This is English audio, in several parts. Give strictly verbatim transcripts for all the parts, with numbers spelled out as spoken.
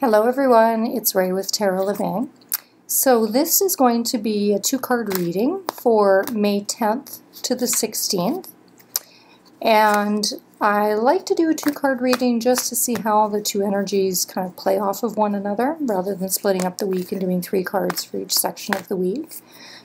Hello everyone, it's Wray with Tarot Living. So this is going to be a two-card reading for May tenth to the sixteenth. And I like to do a two-card reading just to see how the two energies kind of play off of one another, rather than splitting up the week and doing three cards for each section of the week.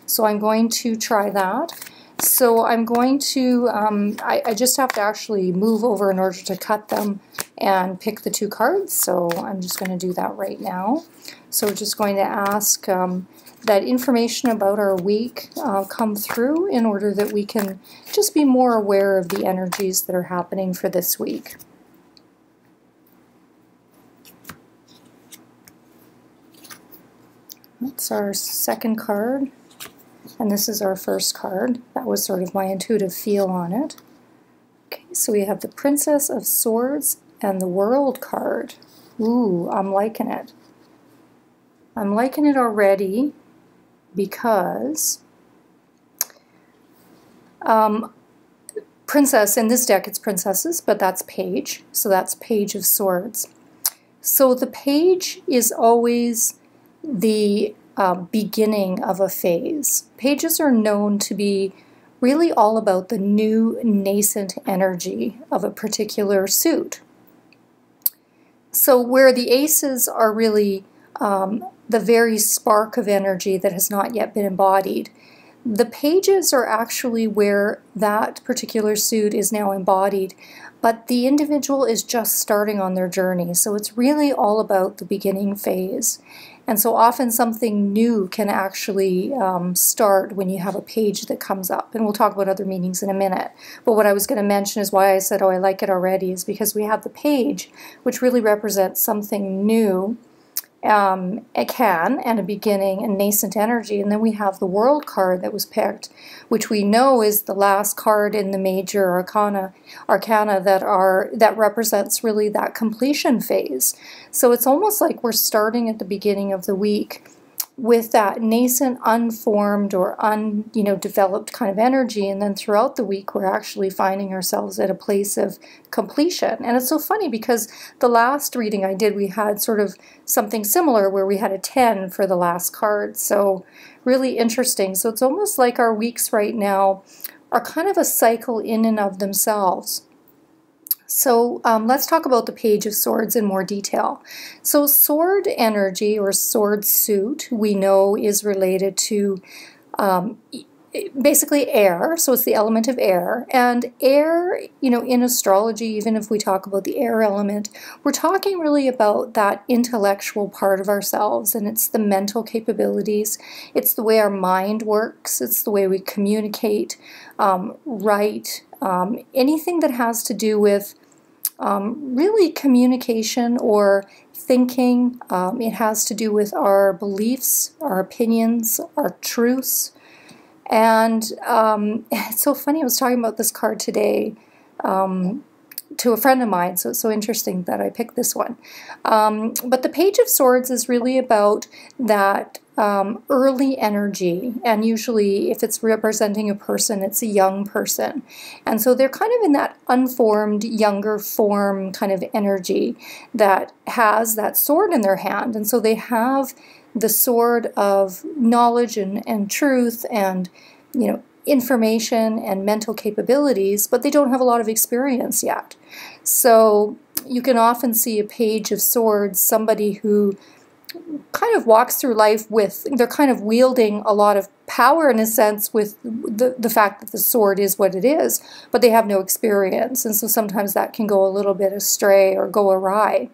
So I'm going to try that. So I'm going to, um, I, I just have to actually move over in order to cut them and pick the two cards, so I'm just going to do that right now. So we're just going to ask um, that information about our week uh, come through in order that we can just be more aware of the energies that are happening for this week. That's our second card. And this is our first card. That was sort of my intuitive feel on it. Okay, so we have the Princess of Swords and the World card. Ooh, I'm liking it. I'm liking it already because um, Princess, in this deck it's Princesses, but that's Page. So that's Page of Swords. So the Page is always the Uh, beginning of a phase. Pages are known to be really all about the new nascent energy of a particular suit. So where the aces are really um, the very spark of energy that has not yet been embodied, the pages are actually where that particular suit is now embodied, but the individual is just starting on their journey. So it's really all about the beginning phase. And so often something new can actually um, start when you have a page that comes up. And we'll talk about other meanings in a minute. But what I was going to mention is why I said, oh, I like it already, is because we have the page, which really represents something new, um, a can, and a beginning, and nascent energy. And then we have the World card that was picked, which we know is the last card in the major arcana, arcana that, are, that represents really that completion phase. So it's almost like we're starting at the beginning of the week with that nascent, unformed, or un, you know, developed kind of energy, and then throughout the week we're actually finding ourselves at a place of completion. And it's so funny because the last reading I did, we had sort of something similar where we had a ten for the last card, so really interesting. So it's almost like our weeks right now are kind of a cycle in and of themselves. So um, let's talk about the Page of Swords in more detail. So sword energy, or sword suit, we know is related to um, basically air. So it's the element of air. And air, you know, in astrology, even if we talk about the air element, we're talking really about that intellectual part of ourselves. And it's the mental capabilities. It's the way our mind works. It's the way we communicate, um, write, Um, anything that has to do with um, really communication or thinking. Um, it has to do with our beliefs, our opinions, our truths. And um, it's so funny, I was talking about this card today um, to a friend of mine, so it's so interesting that I picked this one. Um, but the Page of Swords is really about that Um, early energy, and usually if it's representing a person, it's a young person. And so they're kind of in that unformed, younger form kind of energy that has that sword in their hand. And so they have the sword of knowledge and, and truth and, you know, information and mental capabilities, but they don't have a lot of experience yet. So you can often see a Page of Swords, somebody who kind of walks through life with, they're kind of wielding a lot of power in a sense with the, the fact that the sword is what it is, but they have no experience, and so sometimes that can go a little bit astray or go awry.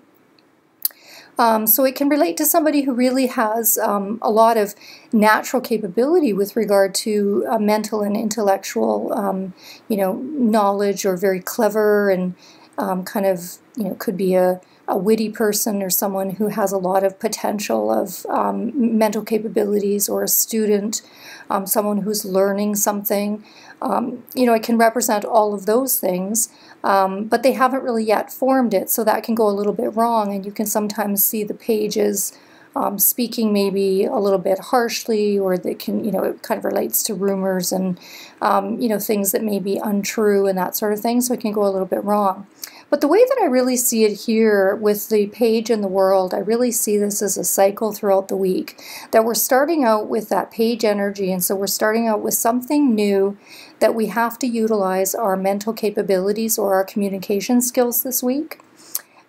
Um, so it can relate to somebody who really has um, a lot of natural capability with regard to uh, mental and intellectual, um, you know, knowledge, or very clever and um, kind of, you know, could be a a witty person, or someone who has a lot of potential of um, mental capabilities, or a student, um, someone who's learning something. Um, you know, it can represent all of those things, um, but they haven't really yet formed it, so that can go a little bit wrong, and you can sometimes see the pages um, speaking maybe a little bit harshly, or they can, you know, it kind of relates to rumors and, um, you know, things that may be untrue and that sort of thing, so it can go a little bit wrong. But the way that I really see it here with the page and the world, I really see this as a cycle throughout the week, that we're starting out with that page energy, and so we're starting out with something new that we have to utilize our mental capabilities or our communication skills this week,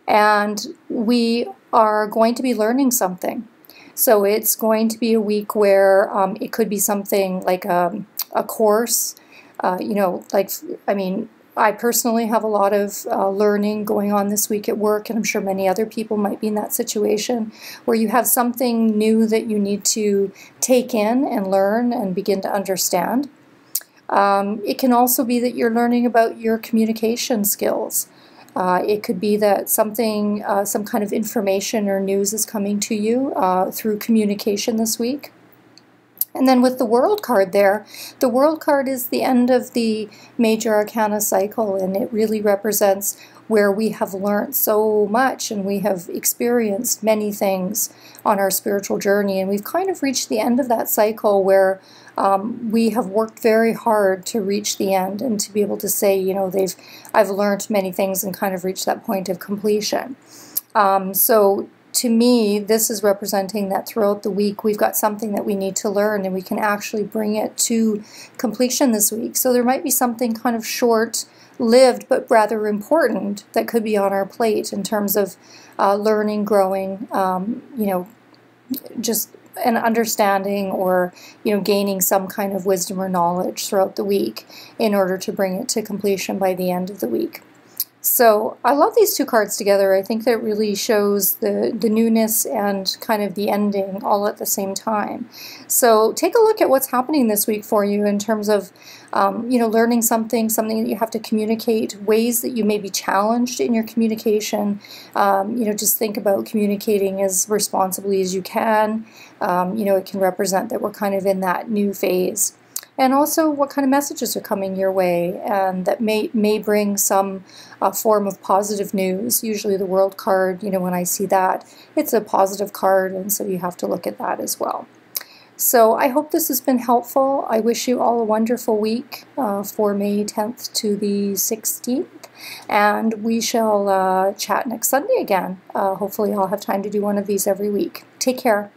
and we are going to be learning something. So it's going to be a week where um, it could be something like a, a course, uh, you know, like, I mean, I personally have a lot of uh, learning going on this week at work, and I'm sure many other people might be in that situation where you have something new that you need to take in and learn and begin to understand. Um, it can also be that you're learning about your communication skills. Uh, it could be that something, uh, some kind of information or news is coming to you uh, through communication this week. And then with the World card there, the World card is the end of the Major Arcana cycle, and it really represents where we have learned so much and we have experienced many things on our spiritual journey, and we've kind of reached the end of that cycle where um, we have worked very hard to reach the end and to be able to say, you know, they've I've learned many things and kind of reached that point of completion. Um, so to me, this is representing that throughout the week we've got something that we need to learn, and we can actually bring it to completion this week. So there might be something kind of short-lived but rather important that could be on our plate in terms of uh, learning, growing, um, you know, just an understanding, or, you know, gaining some kind of wisdom or knowledge throughout the week in order to bring it to completion by the end of the week. So I love these two cards together. I think that really shows the, the newness and kind of the ending all at the same time. So take a look at what's happening this week for you in terms of, um, you know, learning something, something that you have to communicate, ways that you may be challenged in your communication. Um, you know, just think about communicating as responsibly as you can. Um, you know, it can represent that we're kind of in that new phase. And also what kind of messages are coming your way and that may, may bring some uh, form of positive news. Usually the World card, you know, when I see that, it's a positive card, and so you have to look at that as well. So I hope this has been helpful. I wish you all a wonderful week uh, for May tenth to the sixteenth, and we shall uh, chat next Sunday again. Uh, hopefully I'll have time to do one of these every week. Take care.